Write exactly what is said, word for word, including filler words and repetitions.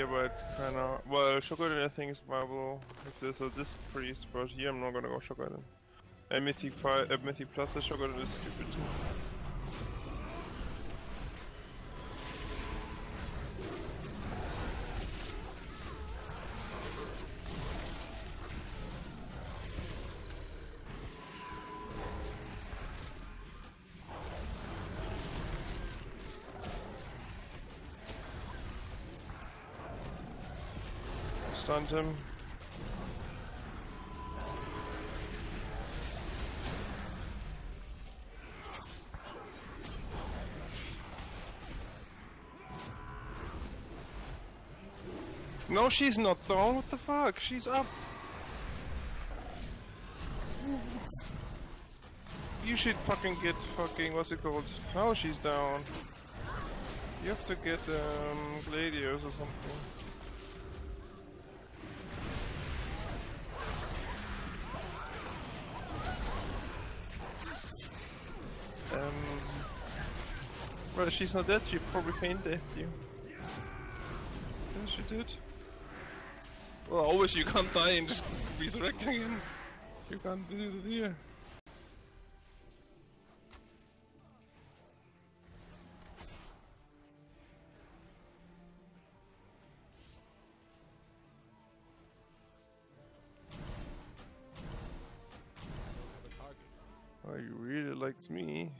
Yeah, but kinda... Well, Shogadin I think is viable if there's a disc priest, but here I'm not gonna go Shogadin. And Mythic five, uh, Mythic plus a Shogadin is stupid too. Stunned him. No, she's not down, what the fuck? She's up! You should fucking get fucking, what's it called? Now she's down. You have to get um, Gladius or something. Um, well, she's not dead, she probably fainted at you. Yeah, she did. Well, always you can't die and just resurrecting him. You can't do it here. Oh, you really liked me.